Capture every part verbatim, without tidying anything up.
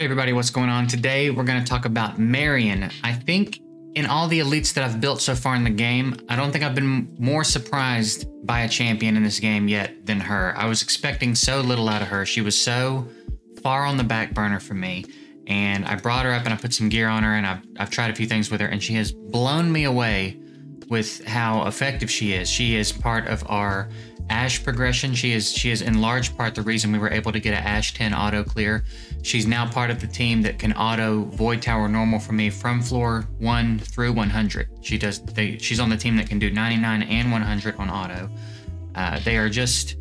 Hey everybody, what's going on? Today we're going to talk about Marian. I think in all the elites that I've built so far in the game, I don't think I've been more surprised by a champion in this game yet than her. I was expecting so little out of her. She was so far on the back burner for me, and I brought her up and I put some gear on her and I've, I've tried a few things with her, and she has blown me away with how effective she is. She is part of our Ash progression. She is she is in large part the reason we were able to get an Ash ten auto clear. She's now part of the team that can auto Void Tower normal for me from floor one through one hundred. She does. They, she's on the team that can do ninety-nine and one hundred on auto. Uh, they are just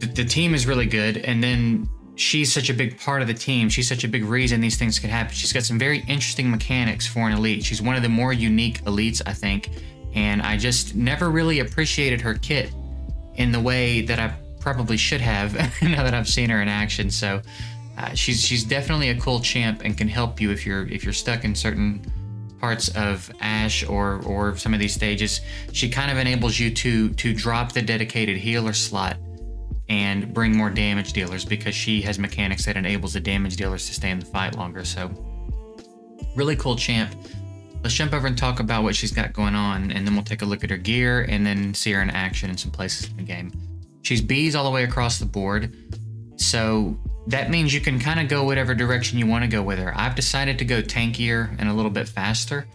the, the team is really good, and then she's such a big part of the team. She's such a big reason these things could happen. She's got some very interesting mechanics for an elite. She's one of the more unique elites, I think, and I just never really appreciated her kit in the way that I probably should have now that I've seen her in action. So uh, she's she's definitely a cool champ and can help you if you're if you're stuck in certain parts of Ash or or some of these stages. She kind of enables you to to drop the dedicated healer slot and bring more damage dealers, because she has mechanics that enables the damage dealers to stay in the fight longer. So really cool champ. Let's jump over and talk about what she's got going on, and then we'll take a look at her gear and then see her in action in some places in the game. She's B's all the way across the board, so that means you can kind of go whatever direction you want to go with her. I've decided to go tankier and a little bit faster,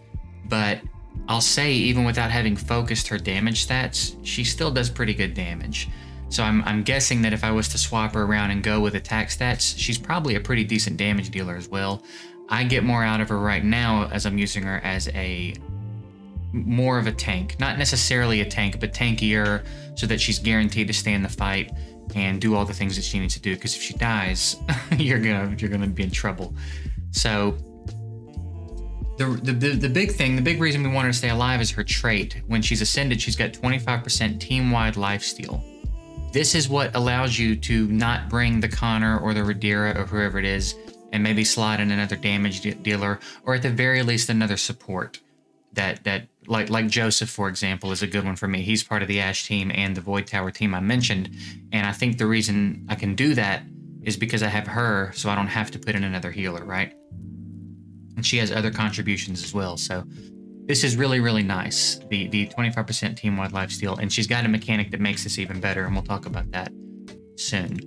but I'll say even without having focused her damage stats, she still does pretty good damage. So I'm, I'm guessing that if I was to swap her around and go with attack stats, she's probably a pretty decent damage dealer as well. I get more out of her right now as I'm using her as a more of a tank, not necessarily a tank, but tankier, so that she's guaranteed to stay in the fight and do all the things that she needs to do. Because if she dies, you're gonna you're gonna be in trouble. So the, the the the big thing, the big reason we want her to stay alive is her trait. When she's ascended, she's got twenty-five percent team-wide lifesteal. This is what allows you to not bring the Connor or the Radira or whoever it is, and maybe slide in another damage de dealer, or at the very least another support. That that like like Joseph, for example, is a good one for me. He's part of the Ash team and the Void Tower team I mentioned, and I think the reason I can do that is because I have her, so I don't have to put in another healer, right? And she has other contributions as well. So this is really really nice. The the twenty-five percent team wide lifesteal, and she's got a mechanic that makes this even better, and we'll talk about that soon.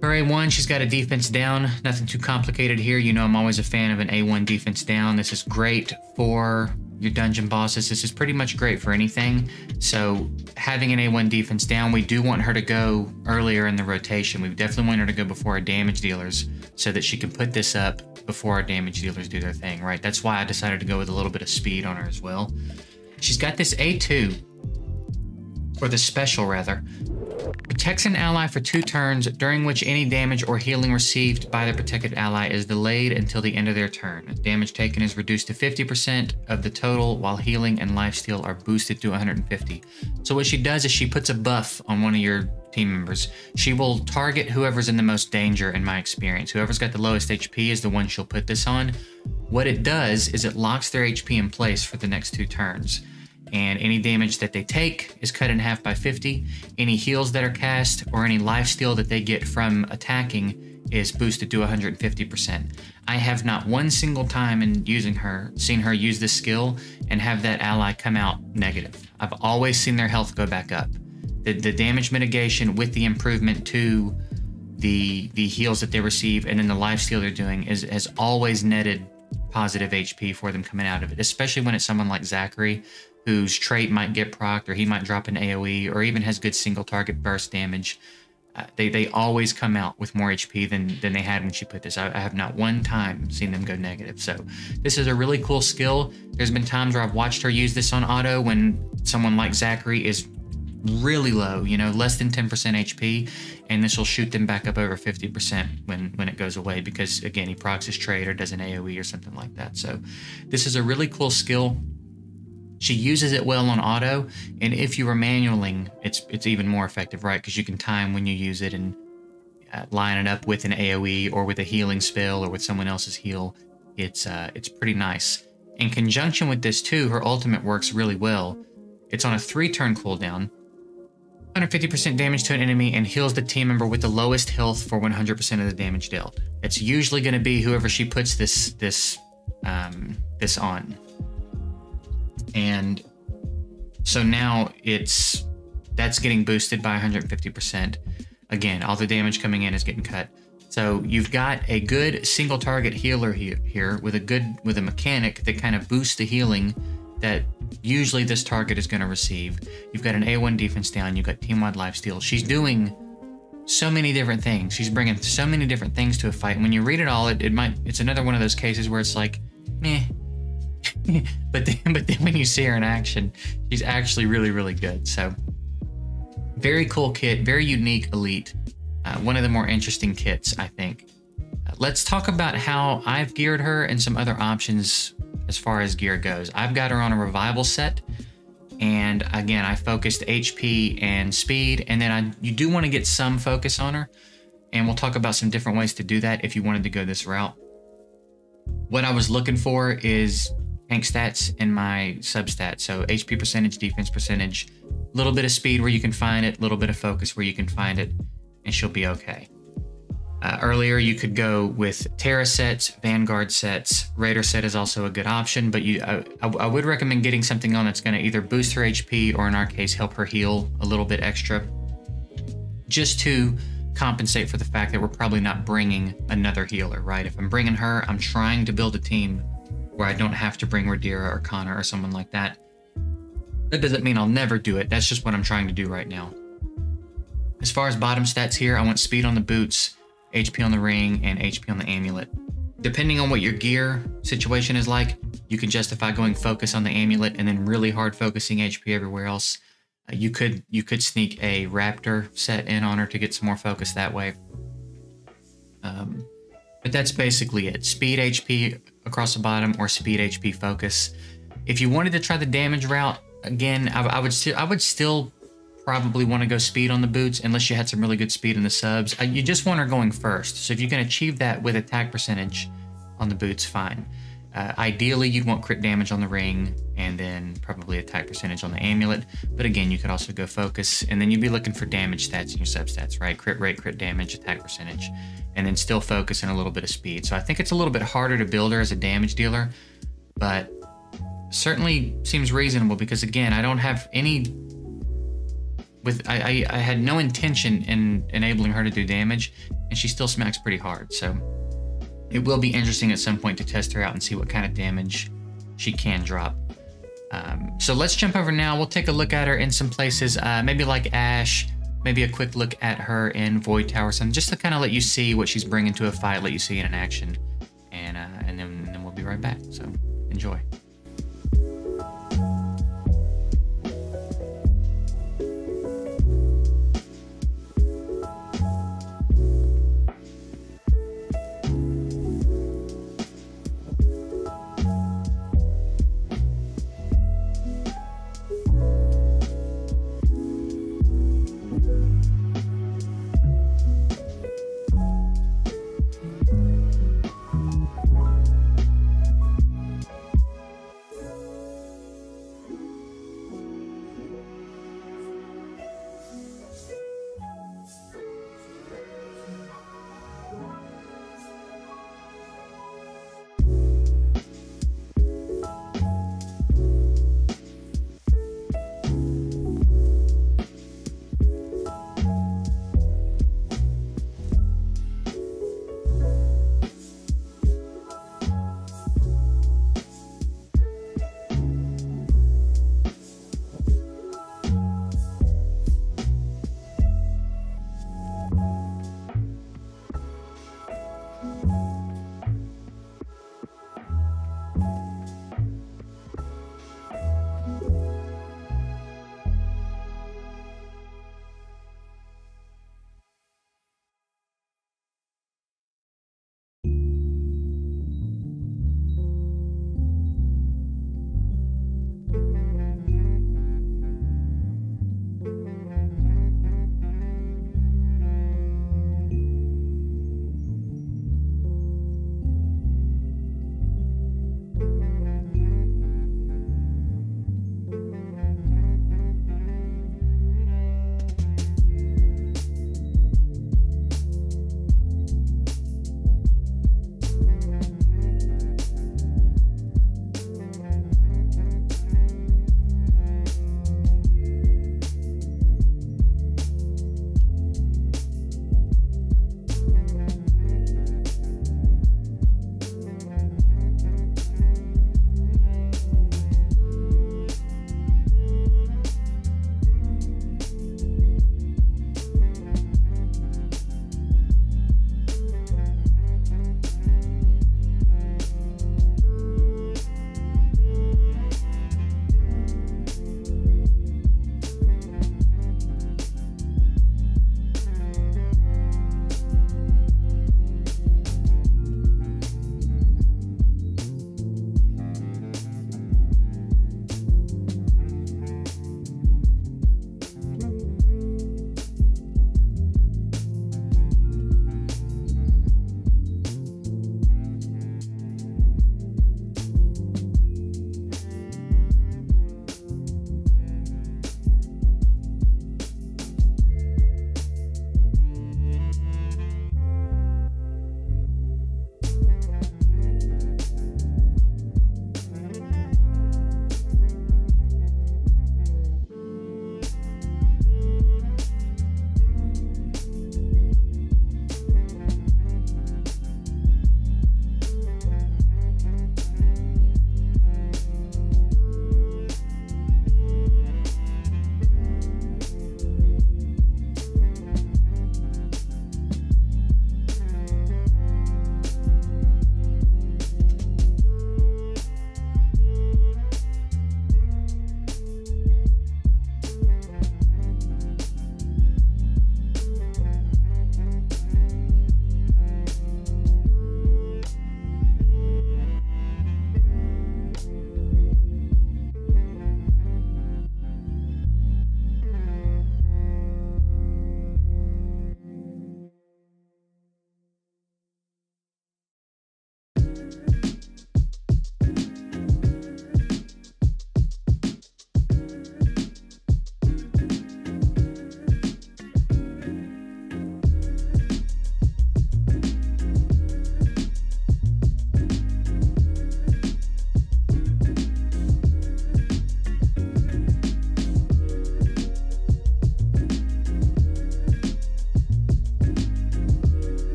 For A one, she's got a defense down. Nothing too complicated here. You know I'm always a fan of an A one defense down. This is great for your dungeon bosses. This is pretty much great for anything. So having an A one defense down, we do want her to go earlier in the rotation. We definitely want her to go before our damage dealers, so that she can put this up before our damage dealers do their thing, right? That's why I decided to go with a little bit of speed on her as well. She's got this A two, or the special rather. Protects an ally for two turns, during which any damage or healing received by the protected ally is delayed until the end of their turn. Damage taken is reduced to fifty percent of the total, while healing and lifesteal are boosted to one hundred fifty. So what she does is she puts a buff on one of your team members. She will target whoever's in the most danger, in my experience. Whoever's got the lowest H P is the one she'll put this on. What it does is it locks their H P in place for the next two turns. And any damage that they take is cut in half by fifty. Any heals that are cast or any lifesteal that they get from attacking is boosted to one hundred fifty percent. I have not one single time in using her, seen her use this skill and have that ally come out negative. I've always seen their health go back up. The, the damage mitigation with the improvement to the, the heals that they receive and then the lifesteal they're doing is, has always netted positive H P for them coming out of it, especially when it's someone like Zachary, whose trait might get procced, or he might drop an AoE, or even has good single target burst damage. Uh, they they always come out with more H P than than they had when she put this. I, I have not one time seen them go negative. So this is a really cool skill. There's been times where I've watched her use this on auto when someone like Zachary is really low, you know, less than ten percent H P, and this will shoot them back up over fifty percent when when it goes away, because again, he procs his trait or does an AoE or something like that. So this is a really cool skill. She uses it well on auto, and if you were manualing, it's it's even more effective, right? Because you can time when you use it and uh, line it up with an AoE or with a healing spell or with someone else's heal. It's uh, it's pretty nice. In conjunction with this too, her ultimate works really well. It's on a three-turn cooldown, one hundred fifty percent damage to an enemy and heals the team member with the lowest health for one hundred percent of the damage dealt. It's usually going to be whoever she puts this this um, this on. And so now it's that's getting boosted by one hundred fifty percent. Again, all the damage coming in is getting cut. So you've got a good single target healer here, here with a good with a mechanic that kind of boosts the healing that usually this target is going to receive. You've got an A one defense down. You've got team-wide lifesteal. She's doing so many different things. She's bringing so many different things to a fight. And when you read it all, it, it might it's another one of those cases where it's like, meh. but then, but then when you see her in action, she's actually really, really good. So very cool kit, very unique elite. Uh, one of the more interesting kits, I think. Uh, let's talk about how I've geared her and some other options as far as gear goes. I've got her on a revival set, and again, I focused H P and speed, and then I you do want to get some focus on her, and we'll talk about some different ways to do that if you wanted to go this route. What I was looking for is tank stats and my substats, so H P percentage, defense percentage, a little bit of speed where you can find it, a little bit of focus where you can find it, and she'll be okay. Uh, earlier, you could go with Terra sets, Vanguard sets. Raider set is also a good option, but you, I, I would recommend getting something on that's going to either boost her H P or, in our case, help her heal a little bit extra, just to compensate for the fact that we're probably not bringing another healer, right? If I'm bringing her, I'm trying to build a team where I don't have to bring Radira or Connor or someone like that. That doesn't mean I'll never do it. That's just what I'm trying to do right now. As far as bottom stats here, I want speed on the boots, H P on the ring, and H P on the amulet. Depending on what your gear situation is like, you can justify going focus on the amulet and then really hard focusing H P everywhere else. Uh, you could you could sneak a Raptor set in on her to get some more focus that way. Um, but that's basically it. Speed H P across the bottom or speed H P focus. If you wanted to try the damage route, again, I, I would still I would still probably want to go speed on the boots unless you had some really good speed in the subs. You just want her going first. So if you can achieve that with attack percentage on the boots, fine. Uh, ideally, you'd want crit damage on the ring and then probably attack percentage on the amulet. But again, you could also go focus, and then you'd be looking for damage stats in your substats, right? Crit rate, crit damage, attack percentage, and then still focus and a little bit of speed. So I think it's a little bit harder to build her as a damage dealer, but certainly seems reasonable because, again, I don't have any... With I, I, I had no intention in enabling her to do damage, and she still smacks pretty hard. So it will be interesting at some point to test her out and see what kind of damage she can drop. Um, so let's jump over now. We'll take a look at her in some places, uh, maybe like Ash, maybe a quick look at her in Void Tower, something just to kind of let you see what she's bringing to a fight, let you see it in action, and uh, and then, then we'll be right back. So enjoy.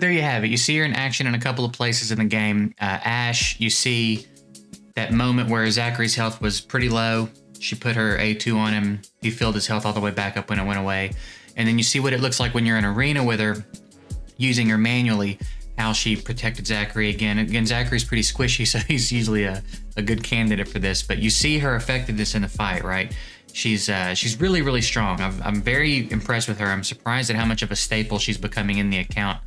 But there you have it. You see her in action in a couple of places in the game. Uh, Ash, you see that moment where Zachary's health was pretty low. She put her A two on him. He filled his health all the way back up when it went away. And then you see what it looks like when you're in arena with her, using her manually, how she protected Zachary again. Again, Zachary's pretty squishy, so he's usually a, a good candidate for this. But you see her effectiveness in the fight, right? She's uh, she's really, really strong. I've, I'm very impressed with her. I'm surprised at how much of a staple she's becoming in the account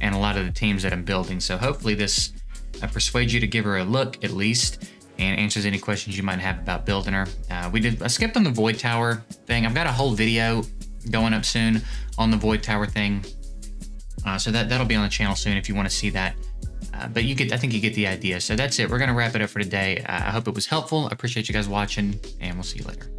and a lot of the teams that I'm building. So hopefully this uh, persuades you to give her a look at least and answers any questions you might have about building her. Uh, we did, I skipped on the Void Tower thing. I've got a whole video going up soon on the Void Tower thing. Uh, so that, that'll be on the channel soon if you want to see that. Uh, but you get, I think you get the idea. So that's it. We're going to wrap it up for today. Uh, I hope it was helpful. I appreciate you guys watching, and we'll see you later.